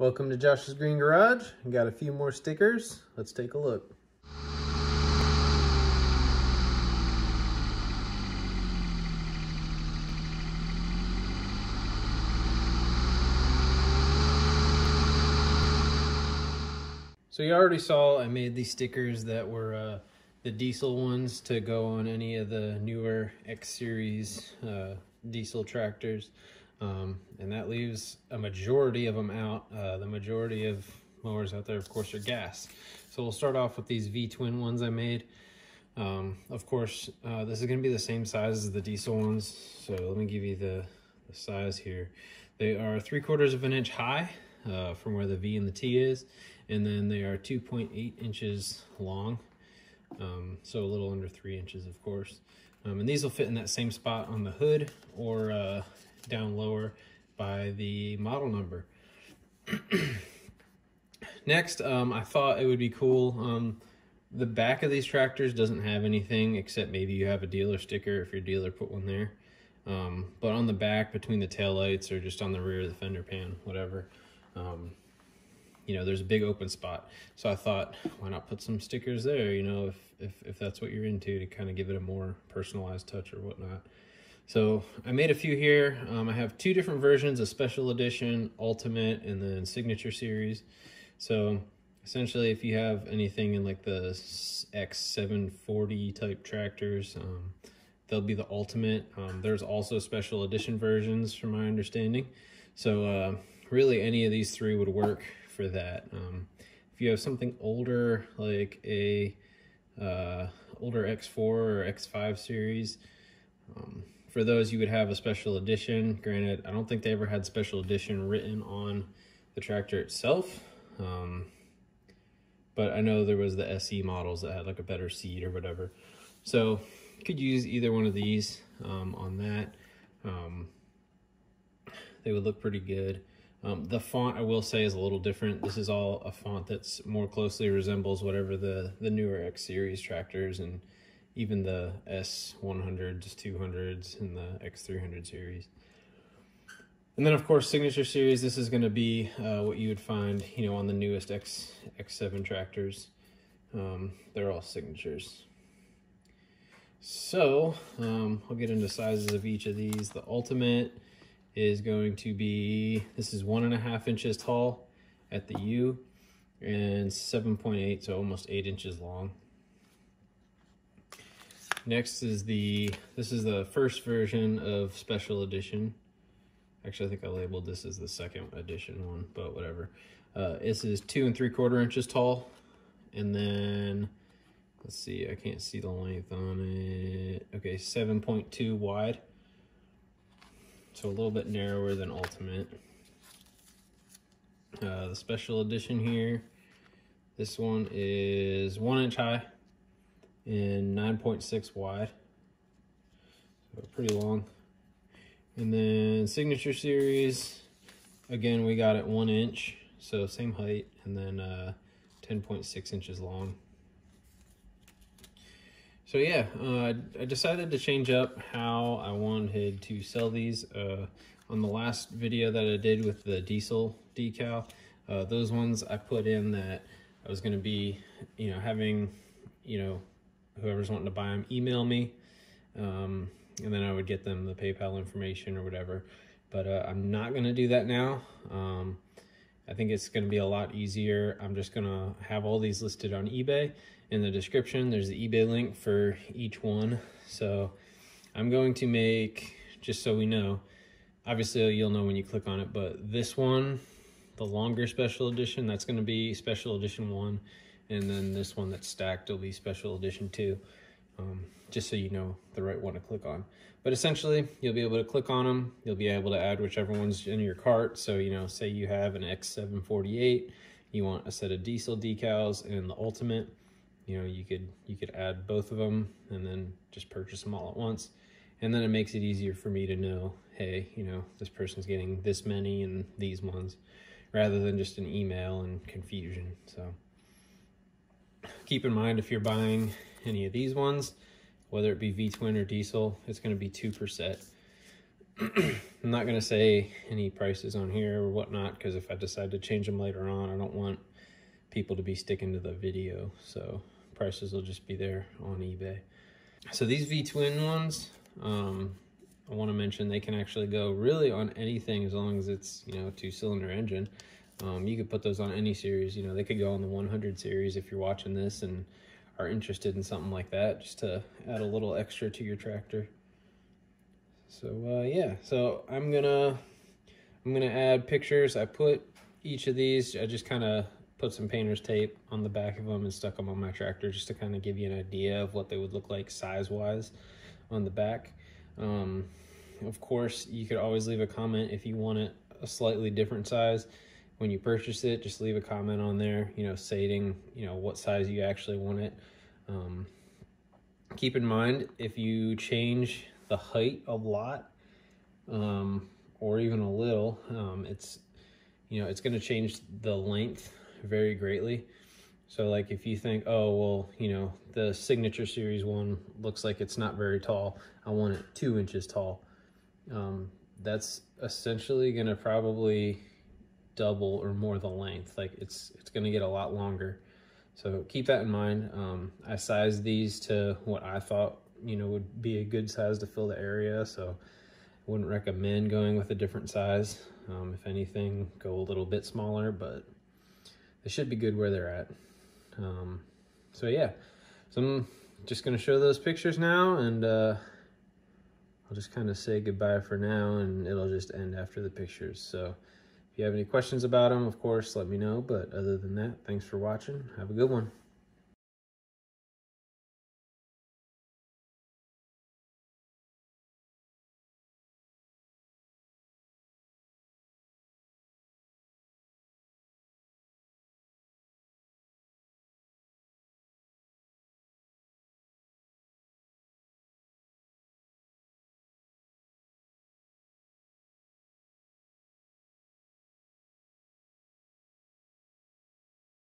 Welcome to Josh's Green Garage. I've got a few more stickers. Let's take a look. So you already saw I made these stickers that were the diesel ones to go on any of the newer X Series diesel tractors. And that leaves a majority of them out. The majority of mowers out there, of course, are gas. So we'll start off with these V-twin ones I made. Of course, this is going to be the same size as the diesel ones. So let me give you the size here. They are 3/4 of an inch high from where the V and the T is. And then they are 2.8 inches long. So a little under 3 inches, of course. And these will fit in that same spot on the hood or down lower by the model number. Next, I thought it would be cool. The back of these tractors doesn't have anything except maybe you have a dealer sticker if your dealer put one there. But on the back between the taillights or just on the rear of the fender pan, whatever, you know, there's a big open spot. So I thought, why not put some stickers there, you know, if that's what you're into, to kind of give it a more personalized touch or whatnot. So I made a few here. I have two different versions, a special edition, ultimate, and then signature series. So essentially, if you have anything in like the X740 type tractors, they'll be the ultimate. There's also special edition versions from my understanding. So really any of these three would work for that. If you have something older, like a older X4 or X5 series, for those, you would have a special edition. Granted, I don't think they ever had special edition written on the tractor itself. But I know there was the SE models that had like a better seat or whatever. So you could use either one of these on that. They would look pretty good. The font, I will say, is a little different. This is all a font that's more closely resembles whatever the newer X Series tractors and even the S100s, 200s, and the X300 series. And then, of course, signature series, this is going to be what you would find, you know, on the newest X7 tractors. They're all signatures. So I'll get into sizes of each of these. The ultimate is going to be, this is 1.5 inches tall at the U and 7.8, so almost 8 inches long. Next is this is the first version of special edition. Actually, I think I labeled this as the second edition one, but whatever. This is 2 3/4 inches tall. And then, let's see, I can't see the length on it. Okay, 7.2 wide. So a little bit narrower than ultimate. The special edition here, this one is 1 inch high and 9.6 wide, so pretty long. And then signature series, again, we got it 1 inch, so same height, and then 10.6 inches long. So yeah, I decided to change up how I wanted to sell these. On the last video that I did with the diesel decal, those ones I put in that I was going to be, you know, having, you know, whoever's wanting to buy them, email me, and then I would get them the PayPal information or whatever. But I'm not going to do that now. I think it's going to be a lot easier. I'm just going to have all these listed on eBay. In the description, there's the eBay link for each one. So I'm going to make, just so we know, obviously you'll know when you click on it, but this one, the longer special edition, that's going to be special edition 1. And then this one that's stacked will be special edition 2, just so you know the right one to click on. But essentially, you'll be able to click on them. You'll be able to add whichever one's in your cart. So, you know, say you have an X748, you want a set of diesel decals and the ultimate, you know, you could add both of them and then just purchase them all at once. And then it makes it easier for me to know, hey, you know, this person's getting this many and these ones, rather than just an email and confusion. So keep in mind, if you're buying any of these ones, whether it be V-twin or diesel, it's going to be 2 per set. I'm not gonna say any prices on here or whatnot, because if I decide to change them later on, I don't want people to be sticking to the video, so prices will just be there on eBay. So these V-twin ones, I want to mention they can actually go really on anything as long as it's, you know, two-cylinder engine. You could put those on any series. You know, they could go on the 100 series if you're watching this and are interested in something like that, just to add a little extra to your tractor. So yeah, so I'm gonna add pictures. I put each of these, I just kind of put some painter's tape on the back of them and stuck them on my tractor just to kind of give you an idea of what they would look like size-wise on the back. Of course, you could always leave a comment if you want it a slightly different size. When you purchase it, just leave a comment on there, you know, stating, you know, what size you actually want it. Keep in mind, if you change the height a lot, or even a little, it's, you know, it's going to change the length very greatly. So like if you think, oh, well, you know, the Signature Series one looks like it's not very tall, I want it 2 inches tall, that's essentially gonna probably double or more the length. Like it's gonna get a lot longer, so keep that in mind. I sized these to what I thought, you know, would be a good size to fill the area, so I wouldn't recommend going with a different size. If anything, go a little bit smaller, but they should be good where they're at. So yeah, so I'm just going to show those pictures now, and I'll just kind of say goodbye for now, and it'll just end after the pictures. So if you have any questions about them, of course, let me know. But other than that, thanks for watching. Have a good one.